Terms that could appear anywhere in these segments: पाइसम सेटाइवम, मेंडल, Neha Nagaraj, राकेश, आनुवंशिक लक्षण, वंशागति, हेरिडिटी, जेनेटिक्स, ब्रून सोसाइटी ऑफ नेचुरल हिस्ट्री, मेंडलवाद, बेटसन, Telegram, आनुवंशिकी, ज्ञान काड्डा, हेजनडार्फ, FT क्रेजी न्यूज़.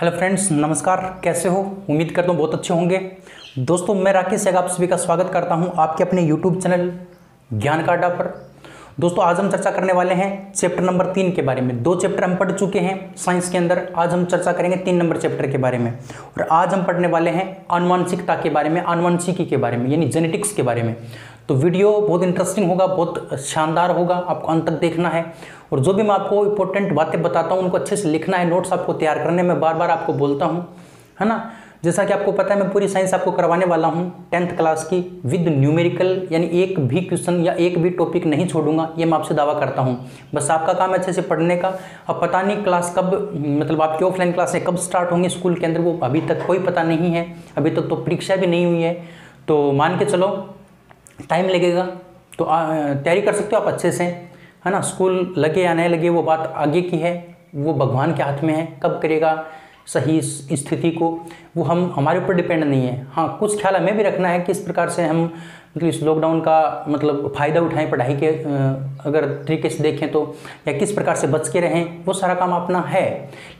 Hello friends, नमस्कार। कैसे हो? उम्मीद करता हूँ बहुत अच्छे होंगे। दोस्तों, मैं राकेश आप सभी का स्वागत करता हूँ आपके अपने यूट्यूब चैनल ज्ञान काड्डा पर। दोस्तों, आज हम चर्चा करने वाले हैं चैप्टर नंबर 3 के बारे में। 2 चैप्टर हम पढ़ चुके हैं साइंस के अंदर। आज हम चर्चा करेंगे 3 नंबर चैप्टर के बारे में। और आज हम पढ़ने वाले हैं आनुवंशिकता के बारे में, आनुवंशिकी के बारे में, यानी जेनेटिक्स के बारे में। तो वीडियो बहुत इंटरेस्टिंग होगा, बहुत शानदार होगा, आपको अंत तक देखना है। और जो भी मैं आपको इंपॉर्टेंट बातें बताता हूँ उनको अच्छे से लिखना है, नोट्स आपको तैयार करने में बार बार आपको बोलता हूँ, है ना। जैसा कि आपको पता है मैं पूरी साइंस आपको करवाने वाला हूँ 10th क्लास की विद न्यूमेरिकल, यानी एक भी क्वेश्चन या एक भी टॉपिक नहीं छोड़ूंगा, ये मैं आपसे दावा करता हूँ। बस आपका काम है अच्छे से पढ़ने का। अब पता नहीं क्लास कब, मतलब आपकी ऑफलाइन क्लासें कब स्टार्ट होंगी स्कूल के अंदर, वो अभी तक कोई पता नहीं है। अभी तक तो परीक्षा भी नहीं हुई है, तो मान के चलो टाइम लगेगा। तो तैयारी कर सकते हो आप अच्छे से, है ना। स्कूल लगे या नहीं लगे वो बात आगे की है, वो भगवान के हाथ में है। कब करेगा सही स्थिति को, वो हम हमारे ऊपर डिपेंड नहीं है। हाँ, कुछ ख्याल हमें भी रखना है किस प्रकार से हम मतलब इस लॉकडाउन का मतलब फ़ायदा उठाएं पढ़ाई के अगर तरीके से देखें तो, या किस प्रकार से बच के रहें, वो सारा काम अपना है।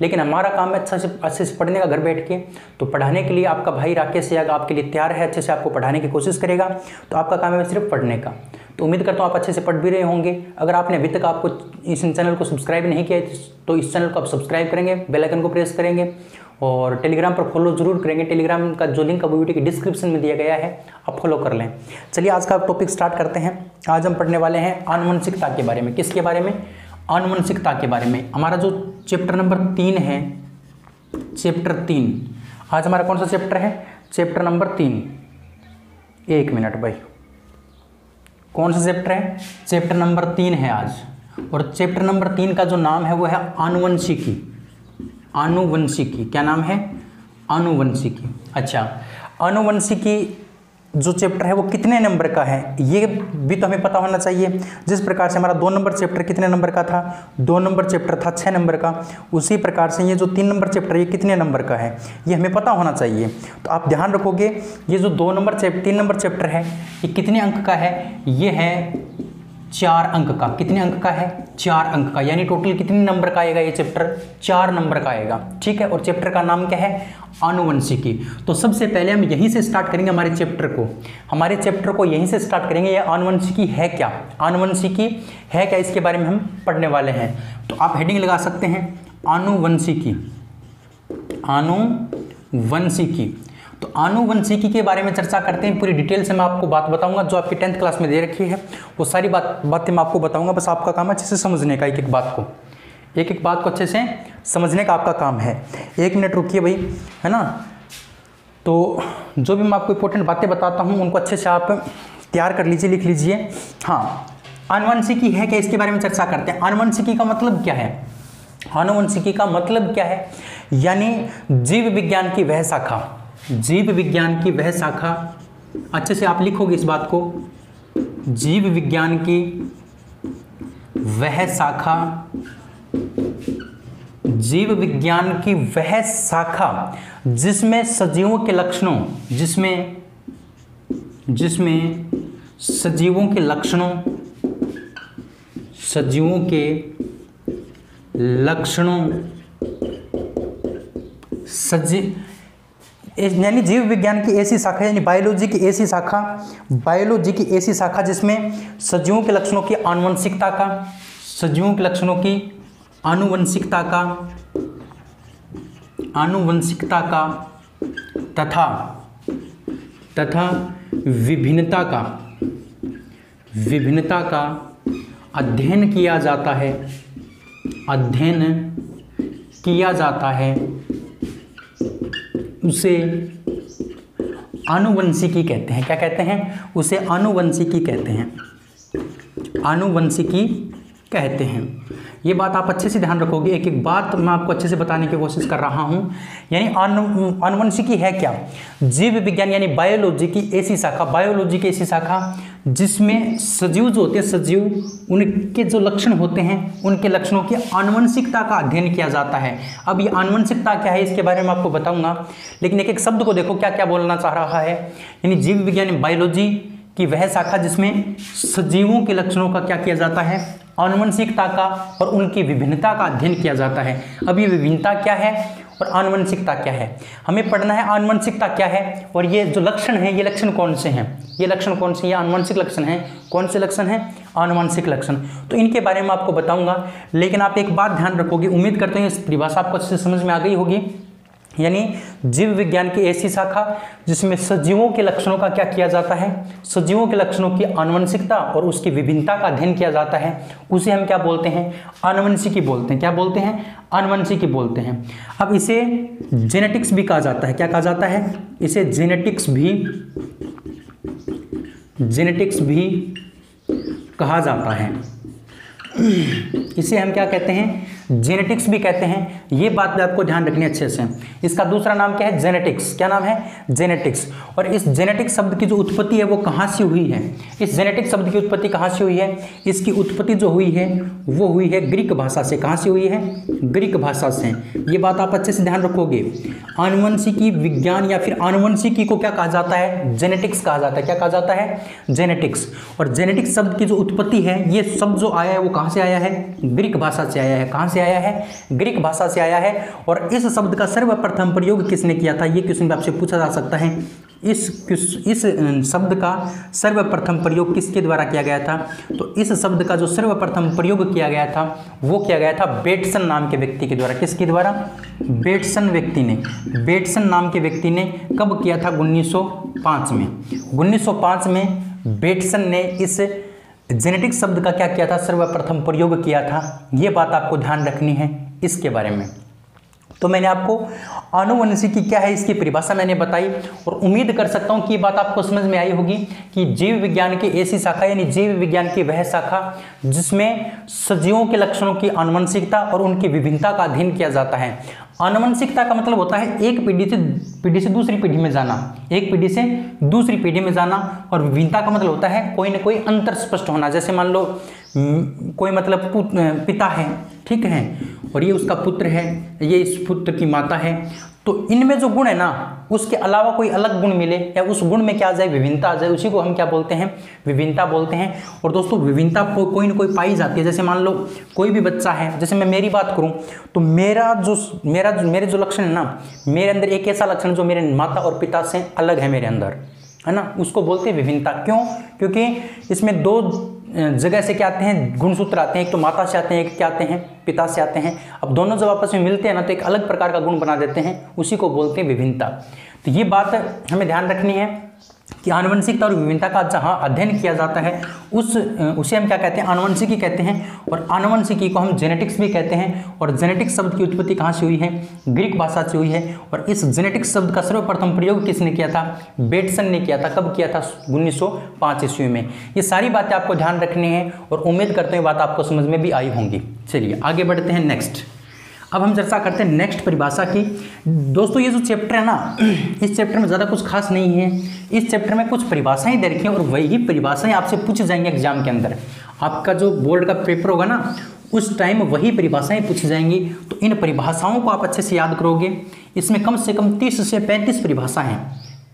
लेकिन हमारा काम है अच्छे से पढ़ने का घर बैठ के। तो पढ़ाने के लिए आपका भाई राकेश आपके लिए तैयार है, अच्छे से आपको पढ़ाने की कोशिश करेगा। तो आपका काम है सिर्फ पढ़ने का। तो उम्मीद करता हूँ आप अच्छे से पढ़ भी रहे होंगे। अगर आपने अभी तक आपको इस चैनल को सब्सक्राइब नहीं किया है तो इस चैनल को आप सब्सक्राइब करेंगे, बेल आइकन को प्रेस करेंगे और टेलीग्राम पर फॉलो जरूर करेंगे। टेलीग्राम का जो लिंक वीडियो के डिस्क्रिप्शन में दिया गया है, आप फॉलो कर लें। चलिए आज का टॉपिक स्टार्ट करते हैं। आज हम पढ़ने वाले हैं आनुवंशिकता के बारे में। किसके बारे में? आनुवंशिकता के बारे में। हमारा जो चैप्टर नंबर 3 है, चैप्टर 3, आज हमारा कौन सा चैप्टर है? Chapter number 3। एक मिनट भाई, कौन सा चैप्टर है? चैप्टर नंबर 3 है आज। और चैप्टर नंबर 3 का जो नाम है वो है आनुवंशिकी। आनुवंशिकी, क्या नाम है? आनुवंशिकी। अच्छा, आनुवंशिकी जो चैप्टर है वो कितने नंबर का है ये भी तो हमें पता होना चाहिए। जिस प्रकार से हमारा 2 नंबर चैप्टर कितने नंबर का था? 2 नंबर चैप्टर था 6 नंबर का। उसी प्रकार से ये जो 3 नंबर चैप्टर, ये कितने नंबर का है ये हमें पता होना चाहिए। तो आप ध्यान रखोगे ये जो 3 नंबर चैप्टर है ये कितने अंक का है? ये है 4 अंक का। कितने अंक का है? 4 अंक का। यानी टोटल कितने नंबर का आएगा ये चैप्टर? 4 नंबर का आएगा, ठीक है। और चैप्टर का नाम क्या है? आनुवंशिकी। तो सबसे पहले हम यहीं से स्टार्ट करेंगे हमारे चैप्टर को यहीं से स्टार्ट करेंगे। ये आनुवंशिकी है क्या? आनुवंशिकी है क्या, इसके बारे में हम पढ़ने वाले हैं। तो आप हेडिंग लगा सकते हैं आनुवंशिकी। आनुवंशिकी, तो आनुवंशिकी के बारे में चर्चा करते हैं। पूरी डिटेल से मैं आपको बात बताऊंगा जो आपकी 10th क्लास में दे रखी है, वो सारी बातें मैं आपको बताऊंगा। बस आपका काम है अच्छे से समझने का, एक एक बात को अच्छे से समझने का आपका काम है। एक मिनट रुकिए भाई, है ना। तो जो भी मैं आपको इंपॉर्टेंट बातें बताता हूँ उनको अच्छे से आप तैयार कर लीजिए, लिख लीजिए। हाँ, आनुवंशिकी है क्या, इसके बारे में चर्चा करते हैं। आनुवंशिकी का मतलब क्या है? आनुवंशिकी का मतलब क्या है? यानी जीव विज्ञान की वह शाखा, जीव विज्ञान की वह शाखा। अच्छे से आप लिखोगे इस बात को, जीव विज्ञान की वह शाखा, जीव विज्ञान की वह शाखा जिसमें सजीवों के लक्षणों, जिसमें सजीवों के लक्षणों, सजीवों के लक्षणों, यानी जीव विज्ञान की ऐसी शाखा, यानी बायोलॉजी की ऐसी शाखा, बायोलॉजी की ऐसी शाखा जिसमें सजीवों के लक्षणों की आनुवंशिकता का, सजीवों के लक्षणों की आनुवंशिकता का, आनुवंशिकता का तथा विभिन्नता का अध्ययन किया जाता है, उसे आनुवंशिकी कहते हैं। क्या कहते हैं? उसे आनुवंशिकी कहते हैं, आनुवंशिकी कहते हैं। ये बात आप अच्छे से ध्यान रखोगे। एक एक बात मैं आपको अच्छे से बताने की कोशिश कर रहा हूँ। यानी आनुवंशिकी है क्या? जीव विज्ञान यानी बायोलॉजी की ऐसी शाखा, बायोलॉजी की ऐसी शाखा जिसमें सजीव जो होते हैं, सजीव उनके जो लक्षण होते हैं उनके लक्षणों की आनुवंशिकता का अध्ययन किया जाता है। अब ये आनुवंशिकता क्या है इसके बारे में आपको बताऊंगा, लेकिन एक एक शब्द को देखो क्या क्या बोलना चाह रहा है। यानी जीव विज्ञान बायोलॉजी की वह शाखा जिसमें सजीवों के लक्षणों का क्या किया जाता है? आनुवंशिकता का और उनकी विभिन्नता का अध्ययन किया जाता है। अब ये विभिन्नता क्या है और आनुवंशिकता क्या है। हमें पढ़ना है आनुवंशिकता क्या है और ये जो लक्षण हैं ये लक्षण कौन से हैं, ये लक्षण कौन से, ये आनुवंशिक लक्षण हैं। कौन से लक्षण हैं? आनुवंशिक लक्षण। तो इनके बारे में आपको बताऊंगा, लेकिन आप एक बात ध्यान रखोगे, उम्मीद करते हैं इस परिभाषा आपको अच्छे से समझ में आ गई होगी। यानी जीव विज्ञान की ऐसी शाखा जिसमें सजीवों के लक्षणों का क्या किया जाता है, सजीवों के लक्षणों की आनुवंशिकता और उसकी विभिन्नता का अध्ययन किया जाता है, उसे हम क्या बोलते हैं? आनुवंशिकी बोलते हैं। क्या बोलते हैं? आनुवंशिकी बोलते हैं। अब इसे जेनेटिक्स भी कहा जाता है। क्या कहा जाता है? इसे जेनेटिक्स भी कहा जाता है। इसे हम क्या कहते हैं? जेनेटिक्स भी कहते हैं। ये बात भी आपको ध्यान रखनी अच्छे से। इसका दूसरा नाम क्या है? जेनेटिक्स। क्या नाम है? जेनेटिक्स। और इस जेनेटिक शब्द की जो उत्पत्ति है वो कहाँ से हुई है? इस जेनेटिक शब्द की उत्पत्ति कहाँ से हुई है? इसकी उत्पत्ति जो हुई है वो हुई है ग्रीक भाषा से। कहाँ से हुई है? ग्रीक भाषा से। ये बात आप अच्छे से ध्यान रखोगे। आनुवंशिकी विज्ञान या फिर आनुवंशिकी को क्या कहा जाता है? जेनेटिक्स कहा जाता है। क्या कहा जाता है? जेनेटिक्स। और जेनेटिक्स शब्द की जो उत्पत्ति है, ये शब्द जो आया है वो कहाँ से आया है? ग्रीक भाषा से आया है। कहाँ से आया है? ग्रीक भाषा से आया है। और इस शब्द का सर्वप्रथम प्रयोग किसने किया था? ये क्वेश्चन भी आपसे पूछा जा सकता है। इस शब्द का सर्वप्रथम प्रयोग किसके द्वारा किया गया था? तो इस शब्द का जो सर्वप्रथम प्रयोग किया गया था वो किया गया था बेटसन नाम के व्यक्ति के द्वारा। किसके द्वारा? बेटसन व्यक्ति ने। बेटसन नाम के व्यक्ति ने कब किया था? 1905 में। 1905 में बेटसन ने इस जेनेटिक शब्द का क्या किया था? सर्वप्रथम प्रयोग किया था। ये बात आपको ध्यान रखनी है इसके बारे में। तो मैंने आपको आनुवंशिकी क्या है इसकी परिभाषा मैंने बताई, और उम्मीद कर सकता हूँ कि ये बात आपको समझ में आई होगी कि जीव विज्ञान की ऐसी शाखा, यानी जीव विज्ञान की वह शाखा जिसमें सजीवों के लक्षणों की आनुवंशिकता और उनकी विभिन्नता का अध्ययन किया जाता है। आनुवंशिकता का मतलब होता है एक पीढ़ी से दूसरी पीढ़ी में जाना, एक पीढ़ी से दूसरी पीढ़ी में जाना। और विभिन्नता का मतलब होता है कोई ना कोई अंतर स्पष्ट होना। जैसे मान लो कोई मतलब पिता है, ठीक है, और ये उसका पुत्र है, ये इस पुत्र की माता है। तो इनमें जो गुण है ना, उसके अलावा कोई अलग गुण मिले या उस गुण में क्या आ जाए? विभिन्नता आ जाए, उसी को हम क्या बोलते हैं? विभिन्नता बोलते हैं। और दोस्तों विभिन्नता कोई ना कोई पाई जाती है। जैसे मान लो कोई भी बच्चा है, जैसे मैं मेरी बात करूं तो मेरे जो लक्षण है ना, मेरे अंदर एक ऐसा लक्षण जो मेरे माता और पिता से अलग है मेरे अंदर, है ना, उसको बोलते हैं विभिन्नता। क्यों? क्योंकि इसमें दो जगह से क्या आते हैं? गुणसूत्र आते हैं। एक तो माता से आते हैं, एक क्या आते हैं? पिता से आते हैं। अब दोनों जब आपस में मिलते हैं ना तो एक अलग प्रकार का गुण बना देते हैं, उसी को बोलते हैं विभिन्नता। तो ये बात हमें ध्यान रखनी है कि आनुवंशिकता और विभिन्नता का जहाँ अध्ययन किया जाता है उसे हम क्या कहते हैं? आनुवंशिकी कहते हैं। और आनुवंशिकी को हम जेनेटिक्स भी कहते हैं। और जेनेटिक्स शब्द की उत्पत्ति कहाँ से हुई है? ग्रीक भाषा से हुई है। और इस जेनेटिक्स शब्द का सर्वप्रथम प्रयोग किसने किया था? बेटसन ने किया था। कब किया था? 1905 ईस्वी में। ये सारी बातें आपको ध्यान रखनी है और उम्मीद करते हैं बात आपको समझ में भी आई होंगी। चलिए आगे बढ़ते हैं। नेक्स्ट, अब हम चर्चा करते हैं नेक्स्ट परिभाषा की। दोस्तों ये जो चैप्टर है ना, इस चैप्टर में ज़्यादा कुछ खास नहीं है। इस चैप्टर में कुछ परिभाषाएं दे रखी हैं और वही परिभाषाएं आपसे पूछी जाएंगी एग्जाम के अंदर। आपका जो बोर्ड का पेपर होगा ना, उस टाइम वही परिभाषाएं पूछी जाएंगी। तो इन परिभाषाओं को आप अच्छे से याद करोगे। इसमें कम से कम 30 से 35 परिभाषा हैं,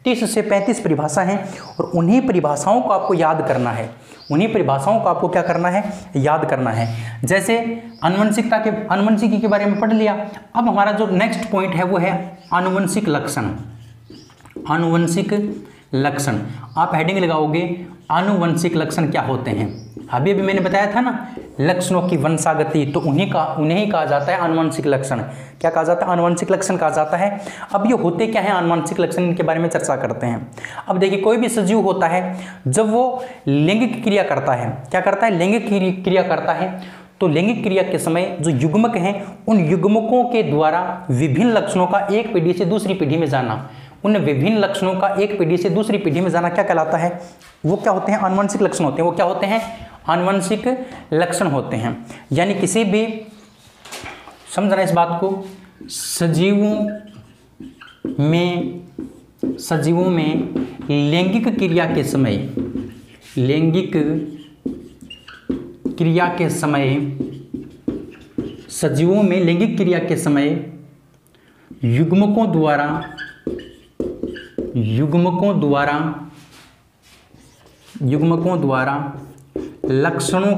30 से 35 परिभाषा हैं। और उन्हीं परिभाषाओं को आपको याद करना है, उन्हीं परिभाषाओं को आपको क्या करना है? याद करना है। जैसे आनुवंशिकी के बारे में पढ़ लिया। अब हमारा जो नेक्स्ट पॉइंट है वो है आनुवंशिक लक्षण। आनुवंशिक लक्षण, आप हेडिंग लगाओगे आनुवंशिक लक्षण क्या होते हैं। अभी मैंने बताया था ना लक्षणों की वंशागति, तो उन्हें कहा जाता है आनुवंशिक लक्षण। क्या कहा जाता है? आनुवंशिक लक्षण कहा जाता है। अब ये होते क्या है आनुवंशिक लक्षण, इनके बारे में चर्चा करते हैं। अब देखिए कोई भी सजीव होता है जब वो लैंगिक क्रिया करता है, क्या करता है? लैंगिक क्रिया करता है। तो लैंगिक क्रिया के समय जो युग्मक हैं, उन युग्मकों के द्वारा विभिन्न लक्षणों का एक पीढ़ी से दूसरी पीढ़ी में जाना, उन विभिन्न लक्षणों का एक पीढ़ी से दूसरी पीढ़ी में जाना क्या कहलाता है? वो क्या होते हैं? आनुवंशिक लक्षण होते हैं। वो क्या होते हैं? आनुवंशिक लक्षण होते हैं। यानी किसी भी, समझना इस बात को, सजीवों में लैंगिक क्रिया के समय युग्मकों द्वारा लक्षणों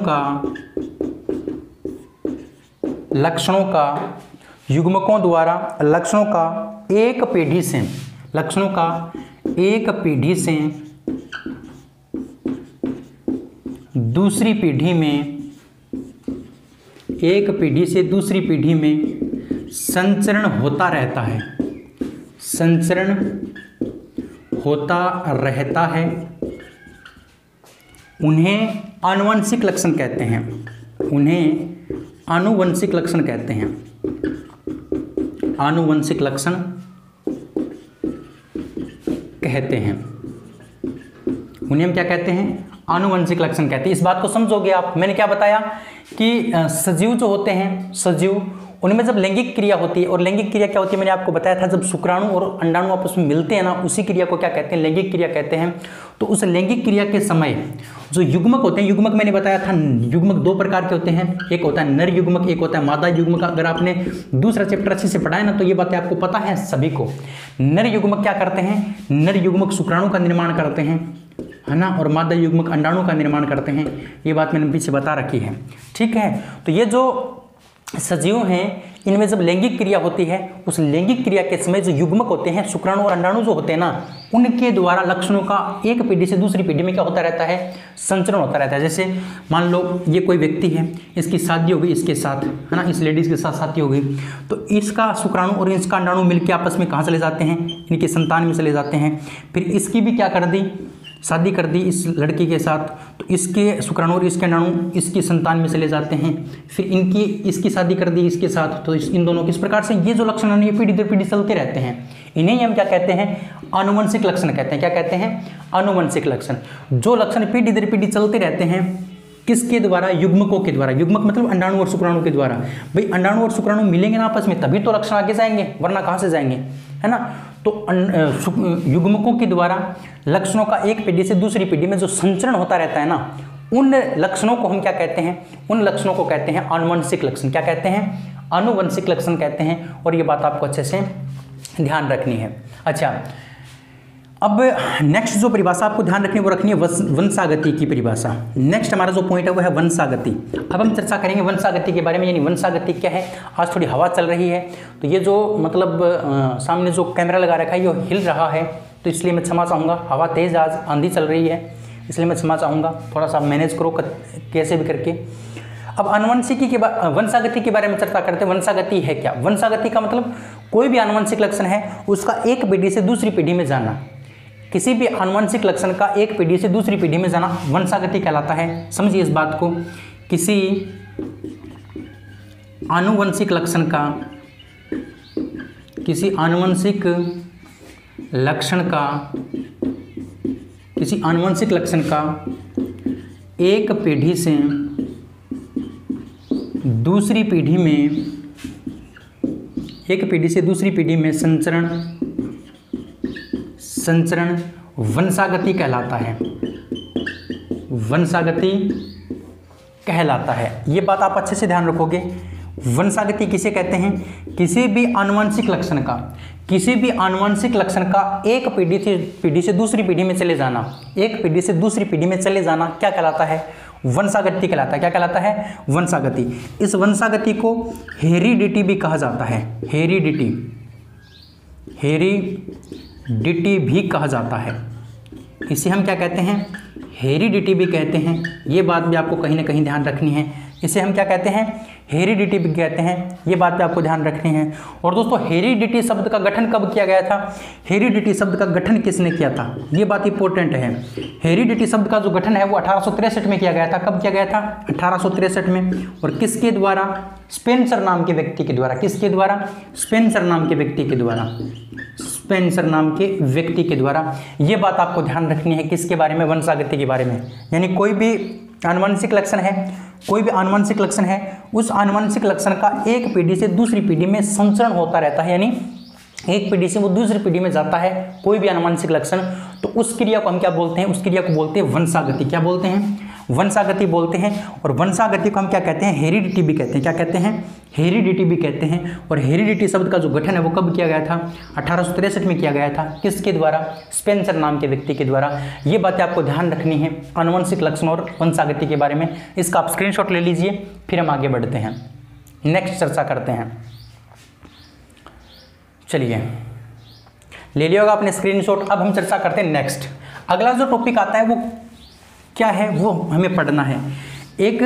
का युग्मकों द्वारा लक्षणों का एक पीढ़ी से एक पीढ़ी से दूसरी पीढ़ी में संचरण होता रहता है उन्हें आनुवंशिक लक्षण कहते हैं उन्हें हम क्या कहते हैं? आनुवंशिक लक्षण कहते हैं। इस बात को समझोगे आप। मैंने क्या बताया कि सजीव जो होते हैं उनमें जब लैंगिक क्रिया होती है, और लैंगिक क्रिया क्या होती है मैंने आपको बताया था, जब शुक्राणु और अंडाणु आपस में मिलते हैं ना, उसी क्रिया को क्या कहते हैं? लैंगिक क्रिया कहते हैं। तो उस लैंगिक क्रिया के समय जो युग्मक होते हैं, युग्मक मैंने बताया था युग्मक दो प्रकार के होते हैं, एक होता है नर युग्मक, एक होता है मादा युग्मक। अगर आपने दूसरा चैप्टर अच्छे से पढ़ाया ना तो ये बातें आपको पता है सभी को। नर युग्मक क्या करते हैं? नर युग्मक शुक्राणु का निर्माण करते हैं, है ना, और मादा युग्मक अंडाणु का निर्माण करते हैं। ये बात मैंने पीछे बता रखी है, ठीक है। तो ये जो सजीव हैं, इनमें जब लैंगिक क्रिया होती है, उस लैंगिक क्रिया के समय जो युग्मक होते हैं, शुक्राणु और अंडाणु जो होते हैं ना, उनके द्वारा लक्षणों का एक पीढ़ी से दूसरी पीढ़ी में क्या होता रहता है? संचरण होता रहता है। जैसे मान लो ये कोई व्यक्ति है, इसकी शादी हो गई इसके साथ, है ना, इस लेडीज़ के साथ शादी हो गई, तो इसका शुक्राणु और इसका अंडाणु मिलकर आपस में कहाँ चले जाते हैं? इनके संतान में चले जाते हैं। फिर इसकी भी क्या कर दी? शादी कर दी इस लड़की के साथ, तो इसके शुक्राणु और इसके अंडाणु इसकी संतान में चले जाते हैं। फिर इनकी इसकी शादी कर दी इसके साथ, तो इन दोनों किस प्रकार से ये जो लक्षण है ये पीढ़ी दर पीढ़ी चलते रहते हैं। इन्हें हम क्या कहते हैं? आनुवंशिक लक्षण कहते हैं। क्या कहते हैं? आनुवंशिक लक्षण। जो लक्षण पीढ़ी दर पीढ़ी चलते रहते हैं, किसके द्वारा? युग्मकों के द्वारा। युग्मक मतलब अंडाणु और शुक्राणु के द्वारा। भाई अंडाणु और शुक्राणु मिलेंगे ना आपस में तभी तो लक्षण आगे जाएंगे, वरना कहाँ से जाएंगे, है ना। तो युग्मकों के द्वारा लक्षणों का एक पीढ़ी से दूसरी पीढ़ी में जो संचरण होता रहता है ना, उन लक्षणों को हम क्या कहते हैं? उन लक्षणों को कहते हैं आनुवंशिक लक्षण। क्या कहते हैं? आनुवंशिक लक्षण कहते हैं। और ये बात आपको अच्छे से ध्यान रखनी है। अच्छा, अब नेक्स्ट जो परिभाषा आपको ध्यान रखनी है वो रखनी है वंशागति की परिभाषा। नेक्स्ट हमारा जो पॉइंट है वो है वंशागति। अब हम चर्चा करेंगे वंशागति के बारे में, यानी वंशागति क्या है। आज थोड़ी हवा चल रही है तो ये जो मतलब सामने जो कैमरा लगा रखा है ये हिल रहा है, तो इसलिए मैं क्षमा चाहूँगा। हवा तेज़, आज आंधी चल रही है, इसलिए मैं क्षमा चाहूँगा। थोड़ा सा मैनेज करो कैसे भी करके। अब आनुवंशिकी के वंशागति के बारे में चर्चा करते हैं। वंशागति है क्या? वंशागति का मतलब कोई भी आनुवंशिक लक्षण है उसका एक पीढ़ी से दूसरी पीढ़ी में जाना। किसी भी आनुवंशिक लक्षण का एक पीढ़ी से दूसरी पीढ़ी में जाना वंशागति कहलाता है। समझिए इस बात को, किसी आनुवंशिक लक्षण का एक पीढ़ी से दूसरी पीढ़ी में संचरण वंशागति कहलाता है। ये बात आप अच्छे से ध्यान रखोगे। वंशागति किसे कहते हैं? किसी भी आनुवंशिक लक्षण का एक पीढ़ी से दूसरी पीढ़ी में चले जाना, क्या कहलाता है? वंशागति कहलाता है। क्या कहलाता है? वंशागति। इस वंशागति को हेरिडिटी भी कहा जाता है। हेरिडिटी भी कहा जाता है। इसे हम क्या कहते हैं? हेरिडिटी भी कहते हैं। ये बात भी आपको कहीं ना कहीं ध्यान रखनी है। इसे हम क्या कहते हैं? हेरिडिटी भी कहते हैं। ये बात भी आपको ध्यान रखनी है। और दोस्तों, हेरिडिटी शब्द का गठन कब किया गया था? हेरिडिटी शब्द का गठन किसने किया था? ये बात इंपॉर्टेंट है। हेरिडिटी शब्द का जो गठन है वो 1863 में किया गया था। कब किया गया था? 1863 में। और किसके द्वारा? स्पेंसर नाम के व्यक्ति के द्वारा। ये बात आपको ध्यान रखनी है। किसके बारे में? वंशागति के बारे में। यानी कोई भी आनुवंशिक लक्षण है, उस आनुवंशिक लक्षण का एक पीढ़ी से दूसरी पीढ़ी में संचरण होता रहता है, यानी एक पीढ़ी से वो दूसरी पीढ़ी में जाता है कोई भी आनुवंशिक लक्षण। तो उस क्रिया को हम क्या बोलते हैं? उस क्रिया को बोलते हैं वंशागति। क्या बोलते हैं? वंशागति बोलते हैं। और वंशागति को हम क्या कहते हैं? हेरिडिटी भी कहते हैं। क्या कहते हैं? हेरिडिटी भी कहते हैं। और हेरिडिटी शब्द का जो गठन है वो कब किया गया था? 1863 में किया गया था। किसके द्वारा? स्पेंसर नाम के व्यक्ति के द्वारा। ये बातें आपको ध्यान रखनी है आनुवंशिक लक्षण और वंशागति के बारे में। इसका आप स्क्रीनशॉट ले लीजिए, फिर हम आगे बढ़ते हैं, नेक्स्ट चर्चा करते हैं। चलिए ले लिया होगा आपने स्क्रीनशॉट। अब हम चर्चा करते हैं नेक्स्ट, अगला जो टॉपिक आता है वो क्या है वो हमें पढ़ना है। एक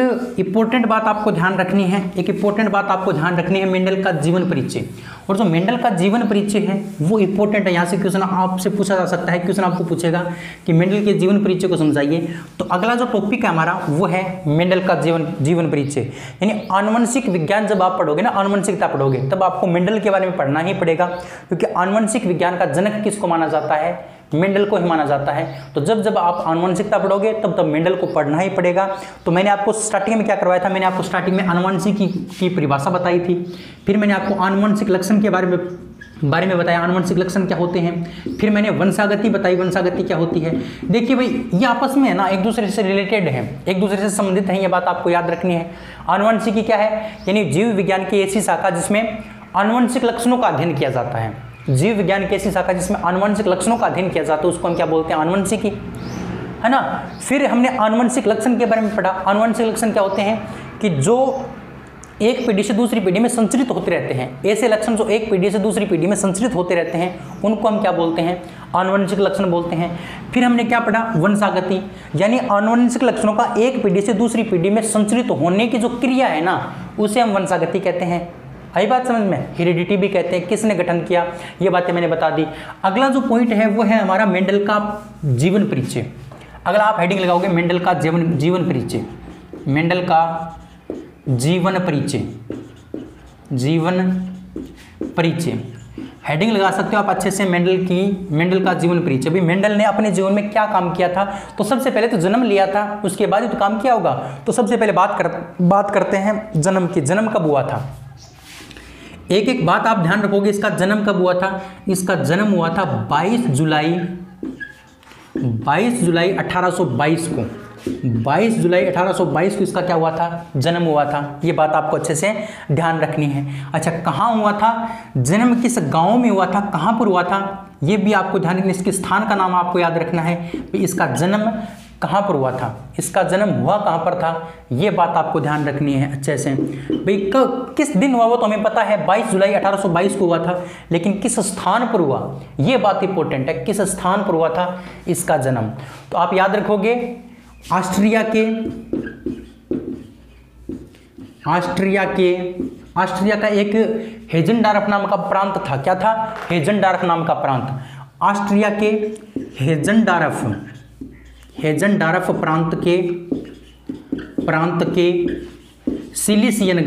इम्पोर्टेंट बात आपको ध्यान रखनी है, एक इम्पोर्टेंट बात आपको ध्यान रखनी है मेंडल का जीवन परिचय। और जो मेंडल का जीवन परिचय है वो इम्पोर्टेंट है, यहाँ से क्वेश्चन आपसे पूछा जा सकता है, क्वेश्चन आपको पूछेगा कि मेंडल के जीवन परिचय को समझाइए। तो अगला जो टॉपिक है हमारा वो है मेंडल का जीवन परिचय, यानी आनुवंशिक विज्ञान। जब आप पढ़ोगे ना, आनुवंशिकता पढ़ोगे, तब आपको मेंडल के बारे में पढ़ना ही पड़ेगा, क्योंकि आनुवंशिक विज्ञान का जनक किसको माना जाता है, मेंडल को ही माना जाता है। तो जब जब आप आनुवंशिकता पढ़ोगे तब मेंडल को पढ़ना ही पड़ेगा। तो मैंने आपको स्टार्टिंग में क्या करवाया था, मैंने आपको स्टार्टिंग में आनुवंशिक की परिभाषा बताई थी, फिर मैंने आपको आनुवंशिक लक्षण के बारे में बताया, आनुवंशिक लक्षण क्या होते हैं, फिर मैंने वंशागति बताई, वंशागति क्या होती है। देखिए भाई ये आपस में है ना, एक दूसरे से रिलेटेड है, एक दूसरे से संबंधित है, ये बात आपको याद रखनी है। आनुवंशिकी क्या है, यानी जीव विज्ञान की ऐसी शाखा जिसमें आनुवंशिक लक्षणों का अध्ययन किया जाता है। जीव विज्ञान की ऐसी शाखा जिसमें आनुवंशिक लक्षणों का अध्ययन किया जाता है, उसको हम क्या बोलते हैं, आनुवंशिकी, है ना। फिर हमने आनुवंशिक लक्षण के बारे में पढ़ा। आनुवंशिक लक्षण क्या होते हैं कि जो एक पीढ़ी से दूसरी पीढ़ी में संचरित होते रहते हैं, ऐसे लक्षण जो एक पीढ़ी से दूसरी पीढ़ी में संचरित होते रहते हैं उनको हम क्या बोलते हैं, आनुवंशिक लक्षण बोलते हैं। फिर हमने क्या पढ़ा, वंशागति, यानी आनुवंशिक लक्षणों का एक पीढ़ी से दूसरी पीढ़ी में संचरित होने की जो क्रिया है ना, उसे हम वंशागति कहते हैं। आई बात समझ में, हेरिडिटी भी कहते हैं, किसने गठन किया, ये बातें मैंने बता दी। अगला जो पॉइंट है वो है हमारा मेंडल का जीवन परिचय। अगला आप हेडिंग लगाओगे मेंडल का जीवन परिचय, मेंडल का जीवन परिचय, जीवन परिचय हेडिंग लगा सकते हो आप अच्छे से। मेंडल का जीवन परिचय, अभी मेंडल ने अपने जीवन में क्या काम किया था, तो सबसे पहले तो जन्म लिया था, उसके बाद ही तो काम किया होगा। तो सबसे पहले बात करते हैं जन्म की। जन्म कब हुआ था, एक एक बात आप ध्यान रखोगे। इसका जन्म कब हुआ था, इसका जन्म हुआ था 22 जुलाई 1822 को। 22 जुलाई 1822 को इसका क्या हुआ था, जन्म हुआ था। ये बात आपको अच्छे से ध्यान रखनी है। अच्छा, कहाँ हुआ था जन्म, किस गांव में हुआ था, कहाँ पर हुआ था, ये भी आपको ध्यान रखना है। इसके स्थान का नाम आपको याद रखना है, इसका जन्म कहाँ पर हुआ था, इसका जन्म हुआ कहाँ पर था, ये बात आपको ध्यान रखनी है अच्छे से। भाई किस दिन हुआ वो तो हमें पता है, 22 जुलाई 1822 को हुआ था, लेकिन किस स्थान पर हुआ ये बात इंपॉर्टेंट है, किस स्थान पर हुआ था इसका जन्म। तो आप याद रखोगे ऑस्ट्रिया का एक हेजनडार्फ नाम का प्रांत था। क्या था, हेजनडार्फ नाम का प्रांत। ऑस्ट्रिया के हेजनडार्फ प्रांत के सिलिसियन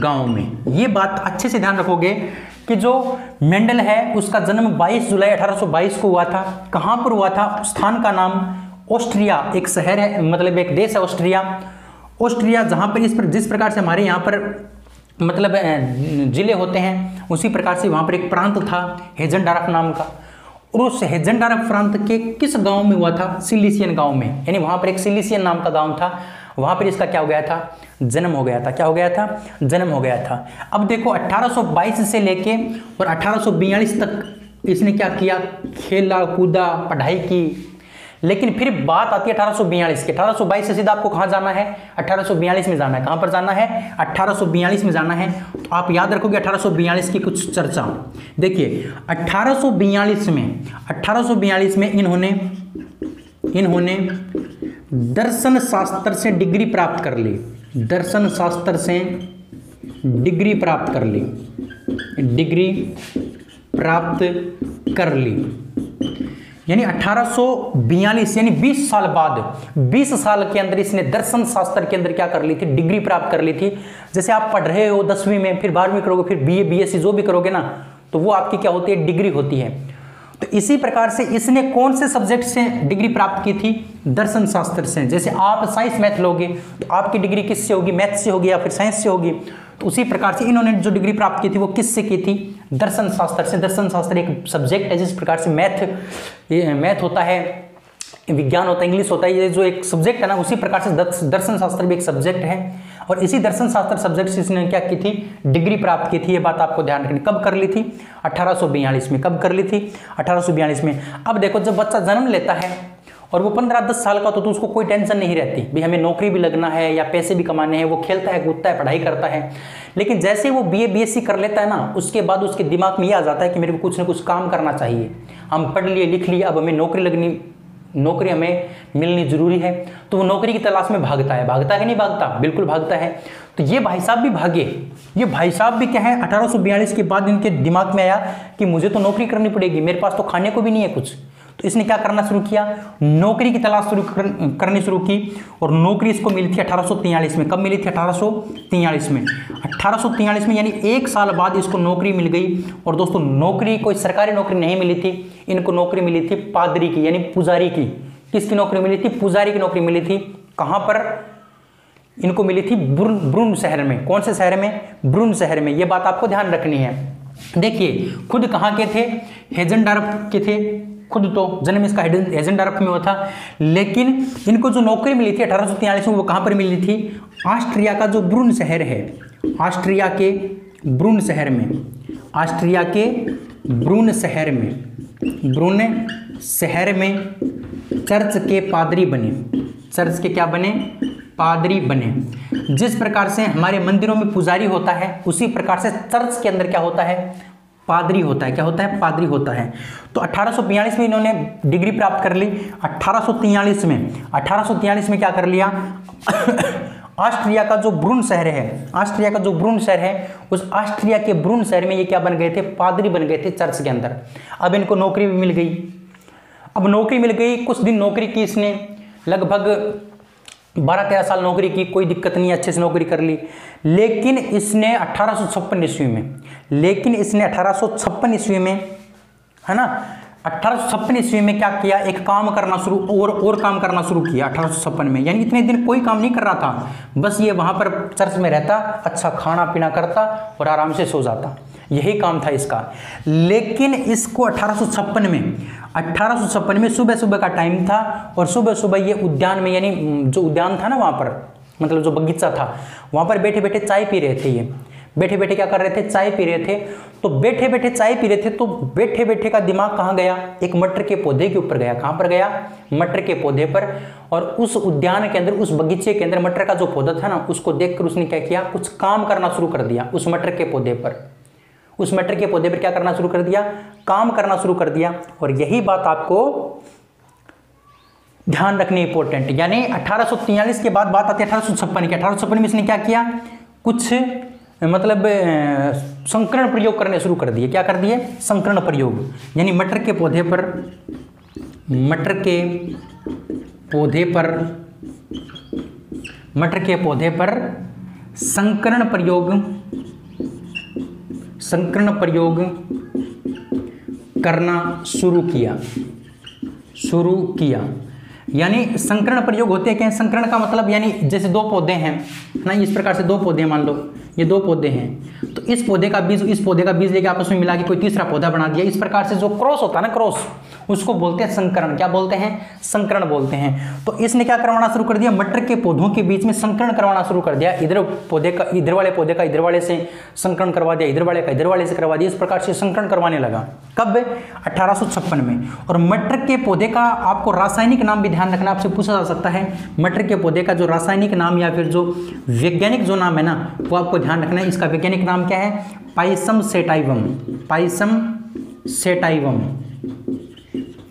गांव में ये बात अच्छे से ध्यान रखोगे कि जो मेंडल है उसका जन्म 22 जुलाई 1822 को हुआ था। कहाँ पर हुआ था, स्थान का नाम ऑस्ट्रिया, एक शहर है, मतलब एक देश है ऑस्ट्रिया। ऑस्ट्रिया जहाँ पर जिस प्रकार से हमारे यहाँ पर मतलब जिले होते हैं, उसी प्रकार से वहाँ पर एक प्रांत था हेजनडार्फ नाम का। और उस हेजनडार्फ प्रांत के किस गांव में हुआ था, सिलिसियन गांव में, यानी वहाँ पर एक सिलिसियन नाम का गांव था, वहाँ पर इसका क्या हो गया था, जन्म हो गया था। क्या हो गया था, जन्म हो गया था। अब देखो 1822 से लेके और 1842 तक इसने क्या किया, खेला कूदा, पढ़ाई की। लेकिन फिर बात आती है 1842 की। 1822 से सीधा आपको कहाँ जाना है, 1842 में जाना है। कहाँ पर जाना है, 1842 में जाना है। तो आप याद रखोगे 1842 की कुछ चर्चा। देखिए 1842 में इन्होंने दर्शन शास्त्र से डिग्री प्राप्त कर ली, डिग्री प्राप्त कर ली यानी 1842 यानी 20 साल बाद, 20 साल के अंदर इसने दर्शन शास्त्र के अंदर क्या कर ली थी, डिग्री प्राप्त कर ली थी। जैसे आप पढ़ रहे हो 10वीं में, फिर 12वीं करोगे, फिर बीए बीएससी जो भी करोगे ना, तो वो आपकी क्या होती है, डिग्री होती है। तो इसी प्रकार से इसने कौन से सब्जेक्ट से डिग्री प्राप्त की थी, दर्शन शास्त्र से। जैसे आप साइंस मैथ लोगे तो आपकी डिग्री किससे होगी, मैथ से होगी या फिर साइंस से होगी। तो उसी प्रकार से इन्होंने जो डिग्री प्राप्त की थी वो किससे की थी, दर्शन शास्त्र से। दर्शन शास्त्र एक सब्जेक्ट है, जिस प्रकार से मैथ होता है, विज्ञान होता है, इंग्लिश होता है, ये जो एक सब्जेक्ट है ना, उसी प्रकार से दर्शन शास्त्र भी एक सब्जेक्ट है। और इसी दर्शन शास्त्र सब्जेक्ट से इसने क्या की थी, डिग्री प्राप्त की थी। ये बात आपको ध्यान रखनी। कब कर ली थी, 1842 में। कब कर ली थी, 1842 में। अब देखो जब बच्चा जन्म लेता है और वो 15-10 साल का तो उसको कोई टेंशन नहीं रहती भाई हमें नौकरी भी लगना है या पैसे भी कमाने हैं। वो खेलता है, कूदता है, पढ़ाई करता है। लेकिन जैसे वो BA BSc कर लेता है ना, उसके बाद उसके दिमाग में ये आ जाता है कि मेरे को कुछ ना कुछ काम करना चाहिए। हम पढ़ लिए, लिख लिए, अब हमें नौकरी हमें मिलनी ज़रूरी है। तो वो नौकरी की तलाश में भागता है। भागता कि नहीं भागता? बिल्कुल भागता है। तो ये भाई साहब भी भागे। ये भाई साहब भी क्या है, 1842 के बाद इनके दिमाग में आया कि मुझे तो नौकरी करनी पड़ेगी, मेरे पास तो खाने को भी नहीं है कुछ। तो इसने क्या करना शुरू किया, नौकरी की तलाश करनी शुरू की। और नौकरी इसको मिली थी 1843 में। कब मिली थी? 1843 में। 1843 में यानी एक साल बाद इसको नौकरी मिल गई। और दोस्तों नौकरी कोई सरकारी नौकरी नहीं मिली थी, इनको नौकरी मिली थी पादरी की, यानी पुजारी की। किसकी नौकरी मिली थी? पुजारी की नौकरी मिली थी। कहाँ पर इनको मिली थी? ब्रून शहर में। कौन से शहर में? ब्रून शहर में। ये बात आपको ध्यान रखनी है। देखिए खुद कहाँ के थे, हेजनडॉर्फ के थे। खुद तो जन्म इसका हेजनडॉर्फ में हुआ था, लेकिन इनको जो नौकरी मिली थी 1843 में, वो कहाँ पर मिली थी? ऑस्ट्रिया का जो ब्रून शहर है, ऑस्ट्रिया के ब्रून शहर में, ऑस्ट्रिया के ब्रून शहर में, ब्रून शहर में चर्च के पादरी बने। चर्च के क्या बने? पादरी बने। जिस प्रकार से हमारे मंदिरों में पुजारी होता है, उसी प्रकार से चर्च के अंदर क्या होता है? पादरी होता है। क्या होता है? पादरी होता है। तो 1842 में इन्होंने डिग्री प्राप्त कर ली। 1843 में क्या कर लिया? ऑस्ट्रिया का जो ब्रून शहर है, ऑस्ट्रिया का जो ब्रून शहर है, उस ऑस्ट्रिया के ब्रून शहर में ये क्या बन गए थे? पादरी बन गए थे चर्च के अंदर। अब इनको नौकरी भी मिल गई। अब नौकरी मिल गई, कुछ दिन नौकरी की इसने, लगभग 12-13 साल नौकरी की, कोई दिक्कत नहीं, अच्छे से नौकरी कर ली। लेकिन इसने 1856 ईस्वी में, है ना, 1856 ईस्वी में क्या किया? एक काम करना शुरू और काम करना शुरू किया 1856 में। यानी इतने दिन कोई काम नहीं कर रहा था, बस ये वहाँ पर चर्च में रहता, अच्छा खाना पीना करता और आराम से सो जाता, यही काम था इसका। लेकिन इसको 1856 में सुबह का टाइम था, और सुबह ये उद्यान में, यानी जो उद्यान था ना वहाँ पर, मतलब जो बगीचा था, वहाँ पर बैठे चाय पी रहे थे। ये बैठे क्या कर रहे थे? चाय पी रहे थे। तो बैठे चाय पी रहे थे, तो बैठे का दिमाग कहाँ गया? एक मटर के पौधे के ऊपर गया। कहाँ पर गया? मटर के पौधे पर। और उस उद्यान के अंदर, उस बगीचे के अंदर मटर का जो पौधा था ना, उसको देखकर उसने क्या किया? कुछ काम करना शुरू कर दिया। उस मटर के पौधे पर क्या करना शुरू कर दिया? काम करना शुरू कर दिया। और यही बात आपको ध्यान रखनी इंपॉर्टेंट। यानी 1843 के बाद बात आती है 1856 की। 1856 में इसने क्या किया? कुछ मतलब संकरण प्रयोग करने शुरू कर दिए। क्या कर दिए? संकरण प्रयोग। यानी मटर के पौधे पर संकरण प्रयोग करना शुरू किया। यानी संकरण प्रयोग होते हैं क्या? संकरण का मतलब यानी जैसे दो पौधे हैं ना, इस प्रकार से दो पौधे, मान लो ये दो पौधे हैं, तो इस पौधे का बीज लेके आपस में मिला के कोई तीसरा पौधा बना दिया। इस प्रकार से जो क्रॉस होता है ना, क्रॉस, उसको बोलते हैं संकरण। क्या बोलते हैं? संकरण बोलते हैं। तो इसने क्या करवाना शुरू कर दिया? मटर के पौधों के बीच में संकरण करवाना शुरू कर दिया। इधर वाले पौधे का इधर वाले से संकरण करवा दिया, इधर वाले का इधर वाले से करवा दिया। इस प्रकार से संकरण करवाने लगा। कब? 1856 में। और मटर के पौधे का आपको रासायनिक नाम भी ध्यान रखना, आपसे पूछा जा सकता है। मटर के पौधे का जो रासायनिक नाम या फिर जो वैज्ञानिक जो नाम है ना, वो आपको ध्यान रखना है। इसका वैज्ञानिक नाम क्या है?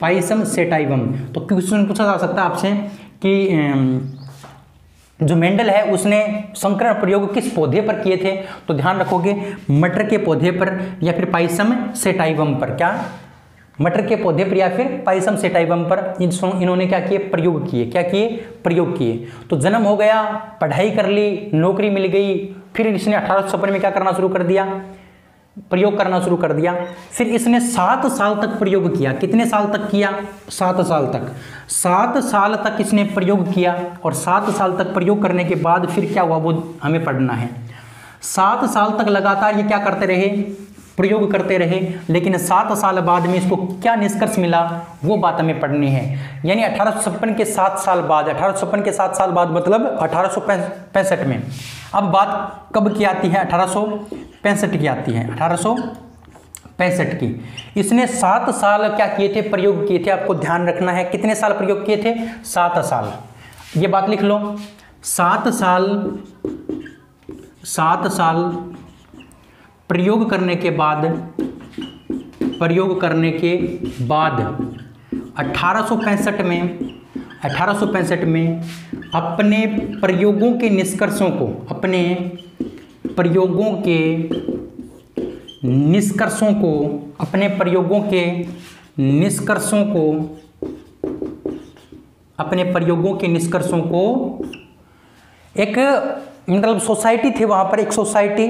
पाइसम सेटाइवम। तो क्वेश्चन पूछा जा सकता है आपसे कि जो मेंडल है उसने संकरण प्रयोग किस पौधे पर किए थे, तो ध्यान रखोगे मटर के पौधे पर या फिर पाइसम सेटाइवम पर। क्या? मटर के पौधे पर या फिर पाइसम सेटाइवम पर इन्होंने क्या किए? प्रयोग किए। क्या किए? प्रयोग किए। तो जन्म हो गया, पढ़ाई कर ली, नौकरी मिल गई, फिर इसने 1856 में क्या करना शुरू कर दिया? प्रयोग करना शुरू कर दिया। फिर इसने 7 साल तक प्रयोग किया। कितने साल तक किया? 7 साल तक। 7 साल तक इसने प्रयोग किया। और 7 साल तक प्रयोग करने के बाद फिर क्या हुआ, वो हमें पढ़ना है। 7 साल तक लगातार ये क्या करते रहे? प्रयोग करते रहे। लेकिन 7 साल बाद में इसको क्या निष्कर्ष मिला, वो बात हमें पढ़नी है। यानी 1856 के 7 साल बाद, 1856 के 7 साल बाद मतलब 1865 में। अब बात कब की आती है? 1865 की आती है। 1865 65 की। इसने 7 साल क्या किए थे, प्रयोग किए थे। आपको ध्यान रखना है कितने साल प्रयोग किए थे, 7 साल। ये बात लिख लो, 7 साल प्रयोग करने के बाद 1865 में 1865 में अपने प्रयोगों के निष्कर्षों को अपने प्रयोगों के निष्कर्षों को एक मतलब सोसाइटी थी, वहाँ पर एक सोसाइटी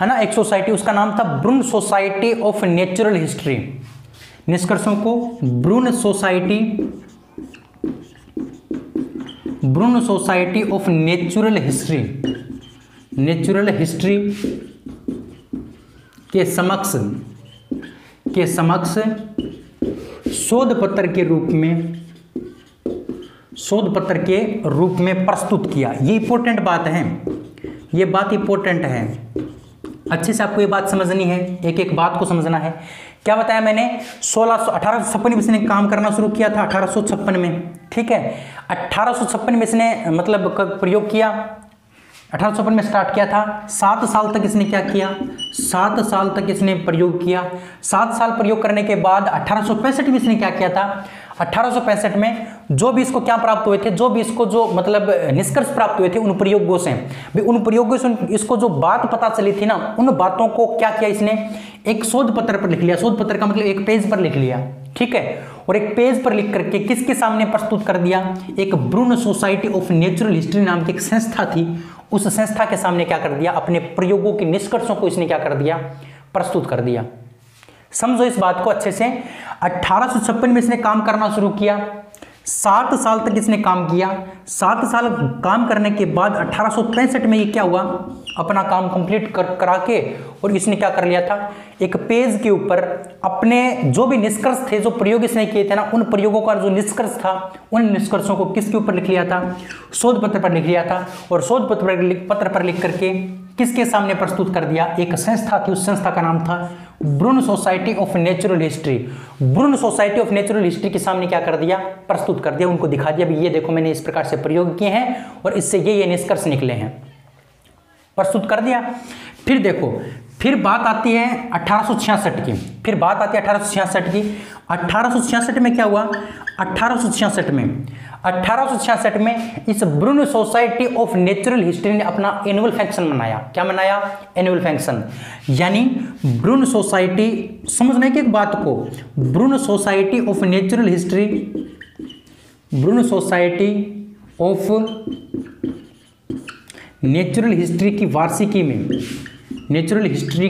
है ना, एक सोसाइटी, उसका नाम था ब्रून सोसाइटी ऑफ नेचुरल हिस्ट्री। निष्कर्षों को ब्रून सोसाइटी ऑफ नेचुरल हिस्ट्री के समक्ष शोध पत्र के रूप में प्रस्तुत किया। ये इंपॉर्टेंट बात है, ये बात इंपॉर्टेंट है, अच्छे से आपको ये बात समझनी है, एक एक बात को समझना है। क्या बताया मैंने, 1856 में इसने काम करना शुरू किया था, 1856 में, ठीक है। 1856 में इसने मतलब प्रयोग किया, 1856 में स्टार्ट किया था। 7 साल तक इसने क्या किया, 7 साल तक इसने प्रयोग किया। 7 साल प्रयोग करने के बाद 1865 में इसने क्या किया था, 1865 में जो भी इसको क्या प्राप्त हुए थे, जो मतलब निष्कर्ष प्राप्त हुए थे उन प्रयोगों से इसको जो बात पता चली थी ना, उन बातों को क्या किया इसने, एक शोध पत्र पर लिख लिया। शोध पत्र का मतलब एक पेज पर लिख लिया, ठीक है। और एक पेज पर लिख करके किसके सामने प्रस्तुत कर दिया, एक ब्रून सोसाइटी ऑफ नेचुरल हिस्ट्री नाम की एक संस्था थी, उस संस्था के सामने क्या कर दिया, अपने प्रयोगों के निष्कर्षों को इसने क्या कर दिया, प्रस्तुत कर दिया। समझो इस बात को अच्छे से। 1856 में इसने काम करना शुरू किया, 7 साल तक इसने काम किया। 7 साल काम करने के बाद 1863 में ये क्या हुआ, अपना काम कंप्लीट करा के और इसने क्या कर लिया था, एक पेज के ऊपर अपने जो भी निष्कर्ष थे, जो प्रयोग इसने किए थे ना, उन प्रयोगों का जो निष्कर्ष था, उन निष्कर्षों को किसके ऊपर लिख लिया था, शोध पत्र पर लिख लिया था। और शोध पत्र पर लिख करके किसके सामने प्रस्तुत कर दिया, एक संस्था थी, उस संस्था का नाम था ब्रून सोसाइटी ऑफ नेचुरल हिस्ट्री। ब्रून सोसाइटी ऑफ नेचुरल हिस्ट्री के सामने क्या कर दिया, प्रस्तुत कर दिया, उनको दिखा दिया, भी ये देखो मैंने इस प्रकार से प्रयोग किए हैं और इससे ये निष्कर्ष निकले हैं, प्रस्तुत कर दिया। फिर देखो, फिर बात आती है 1866 की। 1866 में क्या हुआ, 1866 में इस ब्रून सोसाइटी ऑफ नेचुरल हिस्ट्री ने अपना एनुअल फंक्शन मनाया। क्या मनाया, एनुअल फंक्शन। यानी ब्रून सोसाइटी, समझने की एक बात को, ब्रून सोसाइटी ऑफ नेचुरल हिस्ट्री की वार्षिकी में, नेचुरल हिस्ट्री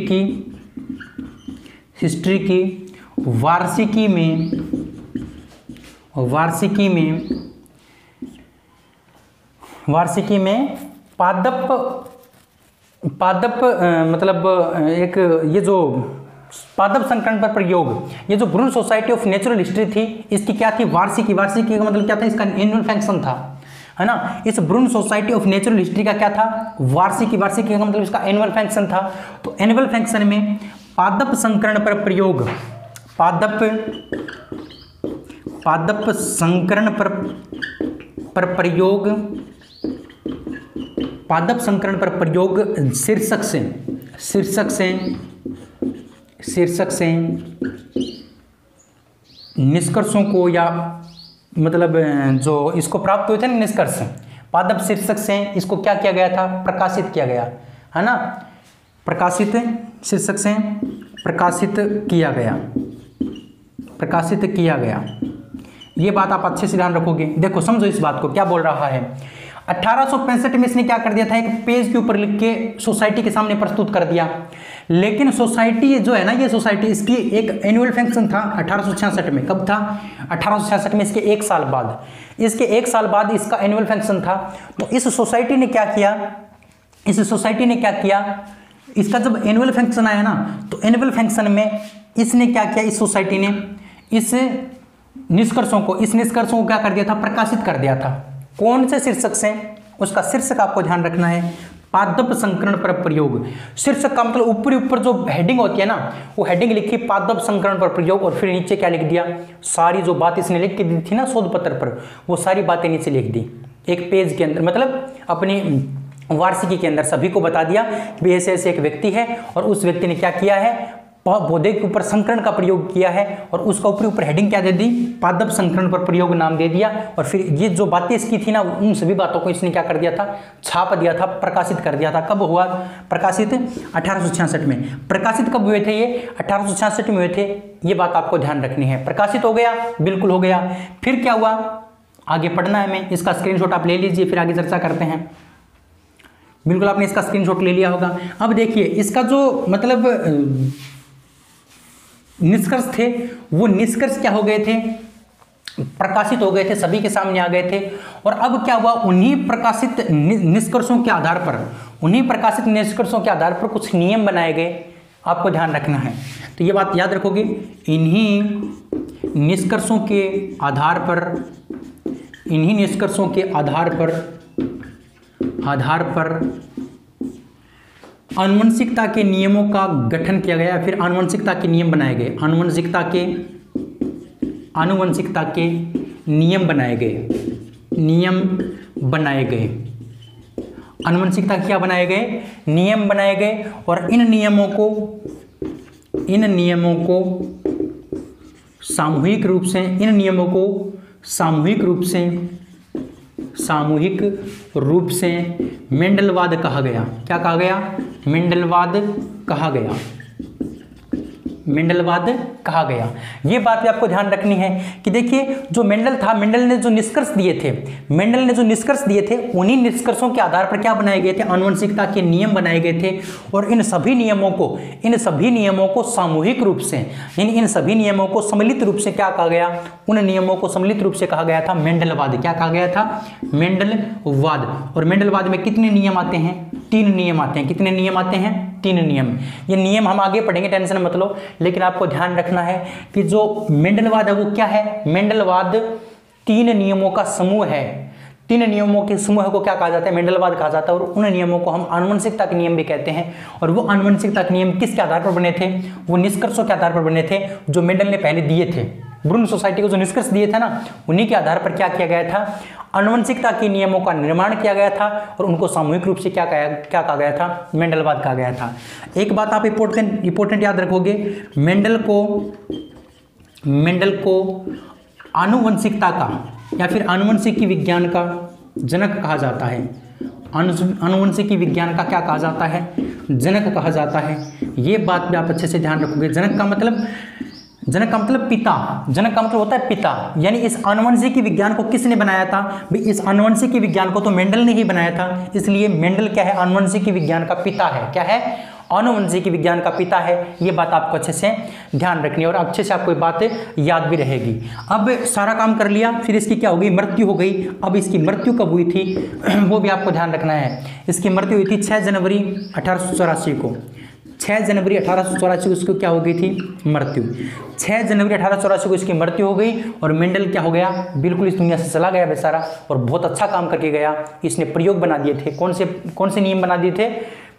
की वार्षिकी में पादप मतलब एक ये जो पादप संकलन पर प्रयोग, ये जो ब्रून सोसाइटी ऑफ नेचुरल हिस्ट्री थी, इसकी क्या थी, वार्षिकी का मतलब क्या था, इसका एनुअल फंक्शन था, है ना। इस ब्रून सोसाइटी ऑफ नेचुरल हिस्ट्री का क्या था, वार्षिकी का मतलब इसका एनुअल फंक्शन था। तो एनुअल फंक्शन में पादप संकरण पर प्रयोग शीर्षक से निष्कर्षों को या मतलब जो इसको प्राप्त हुए थे ना निष्कर्ष, पादप शीर्षक से इसको क्या किया गया था, प्रकाशित किया गया, है ना, प्रकाशित शीर्षक से प्रकाशित किया गया। ये बात आप अच्छे से ध्यान रखोगे। देखो समझो इस बात को, क्या बोल रहा है, 1865 में इसने क्या कर दिया था, एक पेज के ऊपर लिख के सोसाइटी के सामने प्रस्तुत कर दिया। लेकिन सोसाइटी जो है ना, ये सोसाइटी, इसकी एक एनुअल फंक्शन था 1866 में। कब था, 1866 में, इसके एक साल बाद इसका एनुअल फंक्शन था। तो इस सोसाइटी ने क्या किया, इसका जब एनुअल फंक्शन आया ना, तो एनुअल फंक्शन में इसने क्या किया, इस सोसाइटी ने इस निष्कर्षों को क्या कर दिया था, प्रकाशित कर दिया था। कौन से शीर्षक से, उसका शीर्षक आपको ध्यान रखना है, पादप संकरण पर प्रयोग। शीर्षक का मतलब ऊपर ऊपर जो हेडिंग होती है ना वो हेडिंग लिखी पादप संकरण पर प्रयोग और फिर नीचे क्या लिख दिया, सारी जो बात इसने लिख के दी थी ना शोध पत्र पर वो सारी बातें नीचे लिख दी एक पेज के अंदर, मतलब अपनी वार्षिकी के अंदर सभी को बता दिया कि ऐसे ऐसे एक व्यक्ति है और उस व्यक्ति ने क्या किया है पौधे के ऊपर संकरण का प्रयोग किया है और उसका ऊपर ऊपर हेडिंग क्या दे दी, पादप संकरण पर प्रयोग नाम दे दिया और फिर ये जो बातें इसकी थी ना उन सभी बातों को इसने क्या कर दिया था, छाप दिया था, प्रकाशित कर दिया था। कब हुआ प्रकाशित, 1866 में। प्रकाशित कब हुए थे ये, 1866 में हुए थे, ये बात आपको ध्यान रखनी है। प्रकाशित हो गया, बिल्कुल हो गया। फिर क्या हुआ आगे पढ़ना है हमें, इसका स्क्रीनशॉट आप ले लीजिए फिर आगे चर्चा करते हैं। बिल्कुल आपने इसका स्क्रीनशॉट ले लिया होगा। अब देखिए इसका जो मतलब निष्कर्ष थे वो निष्कर्ष क्या हो गए थे, प्रकाशित हो गए थे, सभी के सामने आ गए थे। और अब क्या हुआ उन्हीं प्रकाशित निष्कर्षों के आधार पर, उन्हीं प्रकाशित निष्कर्षों के आधार पर कुछ नियम बनाए गए, आपको ध्यान रखना है। तो ये बात याद रखोगे, इन्हीं निष्कर्षों के आधार पर आनुवंशिकता के नियमों का गठन किया गया, फिर आनुवंशिकता के नियम बनाए गए, आनुवंशिकता के नियम बनाए गए आनुवंशिकता क्या बनाए गए, नियम बनाए गए। और इन नियमों को सामूहिक रूप से मेंडलवाद कहा गया। क्या कहा गया, मेंडलवाद कहा गया, मेंडलवाद कहा गया। ये बात भी आपको ध्यान रखनी है कि देखिए जो मेंडल था, मेंडल ने जो निष्कर्ष दिए थे उन्हीं निष्कर्षों के आधार पर क्या बनाए गए थे, आनुवंशिकता के नियम बनाए गए थे। और इन सभी नियमों को सामूहिक रूप से, इन सभी नियमों को सम्मिलित रूप से क्या कहा गया, उन नियमों को सम्मिलित रूप से कहा गया था मेंडलवाद। क्या कहा गया था, मेंडलवाद। और मेंडलवाद में कितने नियम आते हैं, 3 नियम आते हैं। कितने नियम आते हैं, 3 नियम। ये नियम हम आगे पढ़ेंगे, टेंशन मत लो, लेकिन आपको ध्यान रखना है कि जो मेंडलवाद है वो क्या है, मेंडलवाद 3 नियमों का समूह है। 3 नियमों के समूह को क्या कहा जाता है, मेंडलवाद कहा जाता है। और उन नियमों को हम आनुवंशिकता के नियम भी कहते हैं। और वो आनुवंशिकता के नियम किसके आधार पर बने थे, वो निष्कर्षों के आधार पर बने थे जो मेंडल ने पहले दिए थे। ब्रून सोसाइटी को जो निष्कर्ष दिए थे ना उन्हीं के आधार पर क्या किया गया था, आनुवंशिकता के नियमों का निर्माण किया गया था और उनको सामूहिक रूप से क्या कहा गया था मेंडलवाद कहा गया था। एक बात आप इंपॉर्टेंट याद रखोगे, मेंडल को आनुवंशिकता का या फिर आनुवंशिकी विज्ञान का जनक कहा जाता है। आनुवंशिकी विज्ञान का क्या कहा जाता है, जनक कहा जाता है। ये बात भी आप अच्छे से ध्यान रखोगे। जनक का मतलब पिता, जनक का मतलब होता है पिता। यानी इस आनुवंशिकी विज्ञान को किसने बनाया था भाई, इस आनुवंशिकी विज्ञान को तो मेंडल ने ही बनाया था, इसलिए मेंडल क्या है, आनुवंशिकी विज्ञान का पिता है। क्या है, आनुवंशिकी विज्ञान का पिता है। ये बात आपको अच्छे से ध्यान रखनी है और अच्छे से आपको ये बात याद भी रहेगी। अब सारा काम कर लिया, फिर इसकी क्या हो गई, मृत्यु हो गई। अब इसकी मृत्यु कब हुई थी वो भी आपको ध्यान रखना है। इसकी मृत्यु हुई थी 6 जनवरी 1884 को। 6 जनवरी 1884 को इसको क्या हो गई थी, मृत्यु। 6 जनवरी 1884 को इसकी मृत्यु हो गई। और मेंडल क्या हो गया, बिल्कुल इस दुनिया से चला गया बेचारा। और बहुत अच्छा काम करके गया, इसने प्रयोग बना दिए थे। कौन से नियम बना दिए थे,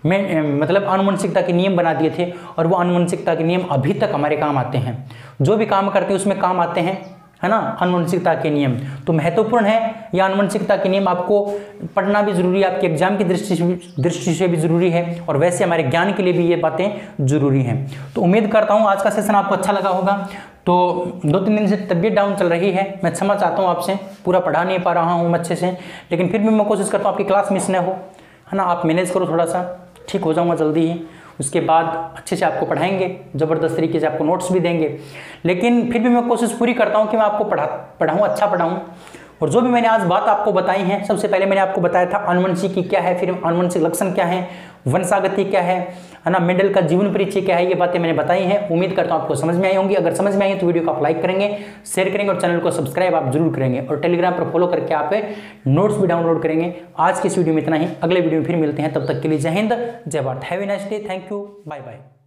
मतलब आनुवंशिकता के नियम बना दिए थे। और वो आनुवंशिकता के नियम अभी तक हमारे काम आते हैं, जो भी काम करते हैं उसमें काम आते हैं, है ना। आनुवंशिकता के नियम तो महत्वपूर्ण है। यह आनुवंशिकता के नियम आपको पढ़ना भी जरूरी है, आपके एग्जाम की दृष्टि से भी जरूरी है और वैसे हमारे ज्ञान के लिए भी ये बातें जरूरी हैं। तो उम्मीद करता हूँ आज का सेशन आपको अच्छा लगा होगा। तो 2-3 दिन से तबीयत डाउन चल रही है, मैं क्षमा चाहता हूँ आपसे, पूरा पढ़ा नहीं पा रहा हूँ अच्छे से, लेकिन फिर भी मैं कोशिश करता हूँ आपकी क्लास मिस ना हो, है ना। आप मैनेज करो, थोड़ा सा ठीक हो जाऊँगा जल्दी ही। उसके बाद अच्छे से आपको पढ़ाएंगे, ज़बरदस्त तरीके से आपको नोट्स भी देंगे। लेकिन फिर भी मैं कोशिश पूरी करता हूँ कि मैं आपको पढ़ाऊँ, अच्छा पढ़ाऊँ। और जो भी मैंने आज बात आपको बताई है, सबसे पहले मैंने आपको बताया था आनुवंशिकी क्या है, फिर आनुवंशिक लक्षण क्या है, वंशागति क्या है ना, मेंडल का जीवन परिचय क्या है। ये बातें मैंने बताई हैं, उम्मीद करता हूँ आपको समझ में आई होंगी। अगर समझ में आई तो वीडियो को आप लाइक करेंगे, शेयर करेंगे और चैनल को सब्सक्राइब आप जरूर करेंगे। और टेलीग्राम पर फॉलो करके आप नोट्स भी डाउनलोड करेंगे। आज की इस वीडियो में इतना ही, अगले वीडियो में फिर मिलते हैं, तब तक के लिए जय हिंद, जय Bharat, have a nice day, thank you, bye bye.